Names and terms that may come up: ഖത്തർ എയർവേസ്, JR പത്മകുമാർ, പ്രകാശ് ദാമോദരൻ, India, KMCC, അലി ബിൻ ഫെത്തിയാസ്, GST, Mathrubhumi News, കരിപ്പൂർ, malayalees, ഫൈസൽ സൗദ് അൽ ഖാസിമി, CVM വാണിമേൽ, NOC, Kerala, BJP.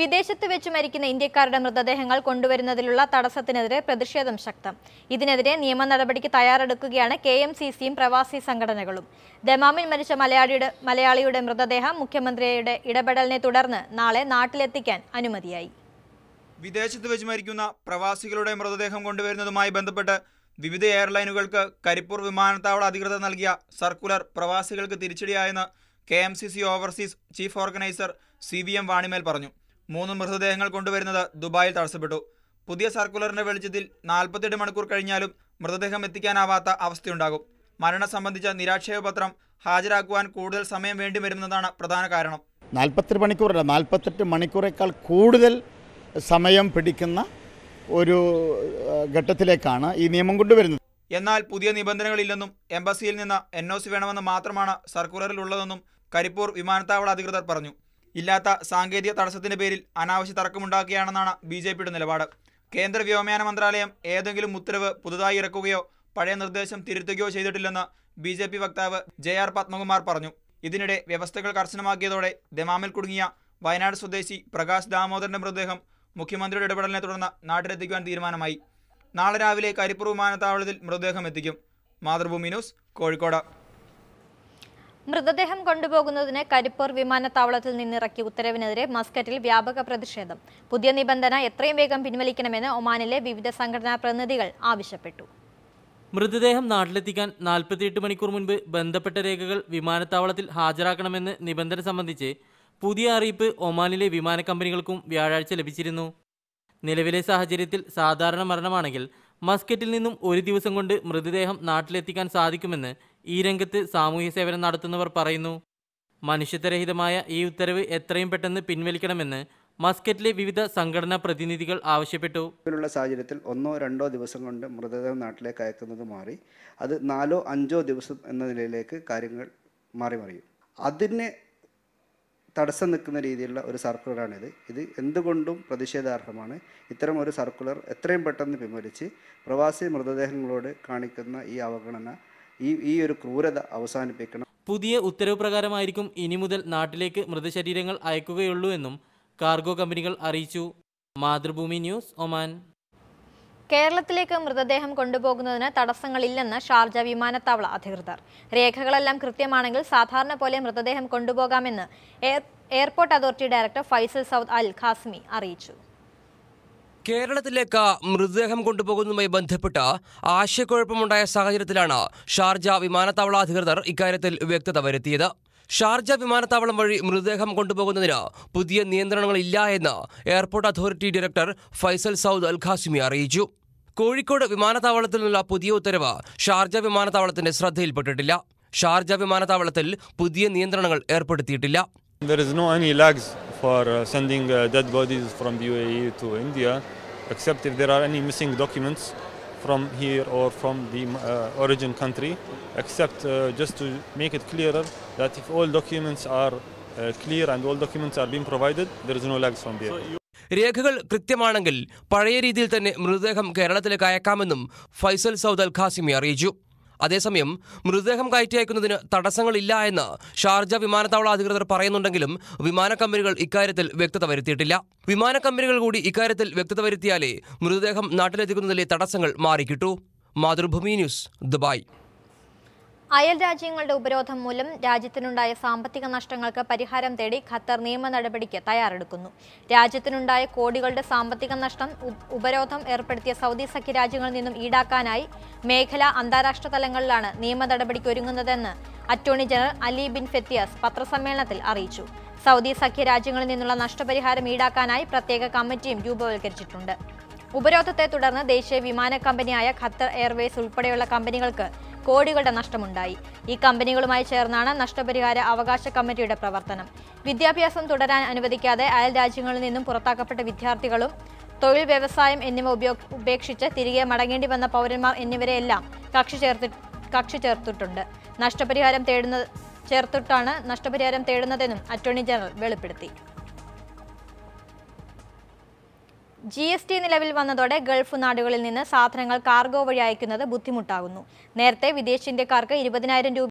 വിദേശത്ത് വെച്ച് മരിക്കുന്ന ഇന്ത്യക്കാരുടെ മൃതദേഹങ്ങൾ കൊണ്ടുവരുന്നതിലുള്ള തടസ്സത്തിനെതിരെ പ്രതിഷേധം ശക്തം. ഇതിനെതിരെ നിയമ നടപടിക്ക് തയ്യാറെടുക്കുകയാണ് KMCCയും പ്രവാസി സംഘടനകളും. ദമാമിൽ മരിച്ച മലയാളിയുടെ മൃതദേഹം മുഖ്യമന്ത്രിയുടെ ഇടപെടലിനെ തുടർന്ന് നാളെ നാട്ടിലെത്തിക്കാൻ അനുമതിയായി. വിദേശത്ത് വെച്ച് മരിക്കുന്ന പ്രവാസികളുടെ മൃതദേഹം കൊണ്ടുവരുന്നതുമായി ബന്ധപ്പെട്ട് വിവിധ എയർലൈനുകൾക്ക് കരിപ്പൂർ വിമാനത്താവള അധികൃതർ നൽകിയ സർക്കുലർ പ്രവാസികൾക്ക് തിരിച്ചടിയായെന്ന് KMCC overseas chief organiser CVM വാണിമേൽ പറഞ്ഞു. 3 മൃതദേഹങ്ങൾ കൊണ്ടുവരുന്നത് ദുബായിൽ തടസ്സപ്പെട്ടു. പുതിയ സർക്കുലറിന്റെ വെളിച്ചത്തിൽ 48 മണിക്കൂർ കഴിഞ്ഞാലും മൃതദേഹം എത്തിക്കാനാവാത്ത അവസ്ഥയുണ്ടാകും. മരണം സംബന്ധിച്ച നിരാക്ഷേപപത്രം ഹാജരാക്കുവാൻ കൂടുതൽ സമയം വേണ്ടി വരുന്നതാണ് പ്രധാന കാരണം. 48 മണിക്കൂറേക്കാൾ കൂടുതൽ സമയം പിടിക്കുന്ന ഒരു ഘട്ടത്തിലേക്കാണ് ഈ നിയമം കൊണ്ടുവരുന്നത്. എന്നാൽ പുതിയ നിബന്ധനകളില്ലെന്നും എംബസിയിൽ നിന്ന് NOC വേണമെന്ന് മാത്രമാണ് സർക്കുലറിൽ ഉള്ളതെന്നും കരിപ്പൂർ വിമാനത്താവള അധികൃതർ പറഞ്ഞു. ഇല്ലാത്ത സാങ്കേതിക തടസ്സത്തിന്റെ പേരിൽ അനാവശ്യ തർക്കമുണ്ടാക്കുകയാണെന്നാണ് BJPയുടെ നിലപാട്. കേന്ദ്ര വ്യോമയാന മന്ത്രാലയം ഏതെങ്കിലും ഉത്തരവ് പുതുതായി ഇറക്കുകയോ പഴയ നിർദ്ദേശം തിരുത്തുകയോ ചെയ്തിട്ടില്ലെന്ന് BJP വക്താവ് JR പത്മകുമാർ പറഞ്ഞു. ഇതിനിടെ വ്യവസ്ഥകൾ കർശനമാക്കിയതോടെ ദമാമിൽ കുടുങ്ങിയ വയനാട് സ്വദേശി പ്രകാശ് ദാമോദരന്റെ മൃതദേഹം മുഖ്യമന്ത്രിയുടെ ഇടപെടലിനെ തുടർന്ന് നാട്ടിലെത്തിക്കുവാൻ തീരുമാനമായി. നാളെ രാവിലെ കരിപ്പൂർ വിമാനത്താവളത്തിൽ മൃതദേഹം എത്തിക്കും. മാതൃഭൂമി ന്യൂസ്, കോഴിക്കോട്. മൃതദേഹം കൊണ്ടുപോകുന്നതിന് കരിപ്പൂർ വിമാനത്താവളത്തിൽ നിന്നിറക്കിയ ഉത്തരവിനെതിരെ മസ്കറ്റിൽ വ്യാപക പ്രതിഷേധം. പുതിയ നിബന്ധന എത്രയും വേഗം പിൻവലിക്കണമെന്ന് ഒമാനിലെ വിവിധ സംഘടനാ പ്രതിനിധികൾ ആവശ്യപ്പെട്ടു. മൃതദേഹം നാട്ടിലെത്തിക്കാൻ 48 മണിക്കൂർ മുൻപ് ബന്ധപ്പെട്ട രേഖകൾ വിമാനത്താവളത്തിൽ ഹാജരാക്കണമെന്ന് നിബന്ധന സംബന്ധിച്ച് പുതിയ അറിയിപ്പ് ഒമാനിലെ വിമാന കമ്പനികൾക്കും വ്യാഴാഴ്ച ലഭിച്ചിരുന്നു. നിലവിലെ സാഹചര്യത്തിൽ സാധാരണ മരണമാണെങ്കിൽ മസ്കറ്റിൽ നിന്നും ഒരു ദിവസം കൊണ്ട് മൃതദേഹം നാട്ടിലെത്തിക്കാൻ സാധിക്കുമെന്ന് ഈ രംഗത്ത് സാമൂഹ്യ സേവനം നടത്തുന്നവർ പറയുന്നു. മനുഷ്യത്വരഹിതമായ ഈ ഉത്തരവ് എത്രയും പെട്ടെന്ന് പിൻവലിക്കണമെന്ന് മസ്കറ്റിലെ വിവിധ സംഘടനാ പ്രതിനിധികൾ ആവശ്യപ്പെട്ടു. ഇതിലുള്ള സാഹചര്യത്തിൽ 1-2 ദിവസം കൊണ്ട് മൃതദേഹം നാട്ടിലേക്ക് അയക്കുന്നത് മാറി അത് 4-5 ദിവസം എന്ന നിലയിലേക്ക് കാര്യങ്ങൾ മാറി മറിയും. അതിന് തടസ്സം നിൽക്കുന്ന രീതിയിലുള്ള ഒരു സർക്കുലറാണിത്. ഇത് എന്തുകൊണ്ടും പ്രതിഷേധാർഹമാണ്. ഇത്തരം ഒരു സർക്കുലർ എത്രയും പെട്ടെന്ന് പിൻവലിച്ച് പ്രവാസി മൃതദേഹങ്ങളോട് കാണിക്കുന്ന ഈ അവഗണന, ഈ ഒരു ക്രൂരത അവസാനിപ്പിക്കണം. പുതിയ ഉത്തരവ് പ്രകാരമായിരിക്കും ഇനി മുതൽ നാട്ടിലേക്ക് മൃതശരീരങ്ങൾ അയക്കുകയുള്ളൂ എന്നും കാർഗോ കമ്പനികൾ അറിയിച്ചു. Mathrubhumi news, Oman. കേരളത്തിലേക്ക് മൃതദേഹം കൊണ്ടുപോകുന്നതിന് തടസ്സങ്ങളില്ലെന്ന് ഷാർജ വിമാനത്താവള അധികൃതർ. രേഖകളെല്ലാം കൃത്യമാണെങ്കിൽ സാധാരണ പോലെ മൃതദേഹം കൊണ്ടുപോകാമെന്ന് airport authority director ഫൈസൽ സൗദ് അൽ ഖാസിമി അറിയിച്ചു. കേരളത്തിലേക്ക് മൃതദേഹം കൊണ്ടുപോകുന്നതുമായി ബന്ധപ്പെട്ട് ആശയക്കുഴപ്പമുണ്ടായ സാഹചര്യത്തിലാണ് ഷാർജ വിമാനത്താവള അധികൃതർ ഇക്കാര്യത്തിൽ വ്യക്തത വരുത്തിയത്. ഷാർജ വിമാനത്താവളം വഴി മൃതദേഹം കൊണ്ടുപോകുന്നതിന് പുതിയ നിയന്ത്രണങ്ങളില്ല എന്ന് airport authority director ഫൈസൽ സൗദ് അൽ ഖാസിമി അറിയിച്ചു. കോഴിക്കോട് വിമാനത്താവളത്തിൽ നിന്നുള്ള പുതിയ ഉത്തരവ് ഷാർജ വിമാനത്താവളത്തിന്റെ ശ്രദ്ധയിൽപ്പെട്ടിട്ടില്ല. ഷാർജ വിമാനത്താവളത്തിൽ പുതിയ നിയന്ത്രണങ്ങൾ ഏർപ്പെടുത്തിയിട്ടില്ല. There is no any lags for sending dead bodies from the UAE to India, except if there are any missing documents from here or from the origin country, except just to make it clearer that if all documents are clear and all documents are being provided, there is no lags from there. രേഖകൾ കൃത്യമാണെങ്കിൽ പഴയ രീതിയിൽ തന്നെ മൃതദേഹം കേരളത്തിലേക്ക് അയക്കാമെന്നും ഫൈസൽ സൗദ് അൽ ഖാസിമി അറിയിച്ചു. അതേസമയം മൃതദേഹം കയറ്റി അയക്കുന്നതിന് തടസ്സങ്ങളില്ല എന്ന് ഷാർജ വിമാനത്താവള അധികൃതർ പറയുന്നുണ്ടെങ്കിലും വിമാന കമ്പനികൾ ഇക്കാര്യത്തിൽ വ്യക്തത വരുത്തിയിട്ടില്ല. വിമാന കമ്പനികൾ കൂടി ഇക്കാര്യത്തിൽ വ്യക്തത വരുത്തിയാലേ മൃതദേഹം നാട്ടിലെത്തിക്കുന്നതിലെ തടസ്സങ്ങൾ മാറിക്കിട്ടു. Mathrubhumi news, Dubai. അയൽ രാജ്യങ്ങളുടെ ഉപരോധം മൂലം രാജ്യത്തിനുണ്ടായ സാമ്പത്തിക നഷ്ടങ്ങൾക്ക് പരിഹാരം തേടി ഖത്തർ നിയമ നടപടിക്ക് തയ്യാറെടുക്കുന്നു. രാജ്യത്തിനുണ്ടായ കോടികളുടെ സാമ്പത്തിക നഷ്ടം ഉപരോധം ഏർപ്പെടുത്തിയ സൗദി സഖ്യ രാജ്യങ്ങളിൽ നിന്നും ഈടാക്കാനായി മേഖലാ അന്താരാഷ്ട്ര തലങ്ങളിലാണ് നിയമ നടപടിക്ക് ഒരുങ്ങുന്നതെന്ന് അറ്റോർണി ജനറൽ അലി ബിൻ ഫെത്തിയാസ് പത്രസമ്മേളനത്തിൽ അറിയിച്ചു. സൗദി സഖ്യ രാജ്യങ്ങളിൽ നിന്നുള്ള നഷ്ടപരിഹാരം ഈടാക്കാനായി പ്രത്യേക കമ്മിറ്റിയും രൂപവൽക്കരിച്ചിട്ടുണ്ട്. ഉപരോധത്തെ തുടർന്ന് ദേശീയ വിമാന കമ്പനിയായ ഖത്തർ എയർവേസ് ഉൾപ്പെടെയുള്ള കമ്പനികൾക്ക് കോടികളുടെ നഷ്ടമുണ്ടായി. ഈ കമ്പനികളുമായി ചേർന്നാണ് നഷ്ടപരിഹാര അവകാശ കമ്മിറ്റിയുടെ പ്രവർത്തനം. വിദ്യാഭ്യാസം തുടരാൻ അനുവദിക്കാതെ അയൽ രാജ്യങ്ങളിൽ നിന്നും പുറത്താക്കപ്പെട്ട വിദ്യാർത്ഥികളും തൊഴിൽ, വ്യവസായം എന്നിവ ഉപേക്ഷിച്ച് തിരികെ മടങ്ങേണ്ടി വന്ന പൗരന്മാർ എന്നിവരെയെല്ലാം കക്ഷി ചേർത്തിട്ടുണ്ട്. നഷ്ടപരിഹാരം തേടുന്നതെന്നും അറ്റോർണി ജനറൽ വെളിപ്പെടുത്തി. GST നിലവിൽ വന്നതോടെ ഗൾഫ് നാടുകളിൽ നിന്ന് സാധനങ്ങൾ കാർഗോ വഴി അയക്കുന്നത് ബുദ്ധിമുട്ടാകുന്നു. നേരത്തെ വിദേശ ഇന്ത്യക്കാർക്ക് 20,000 രൂപ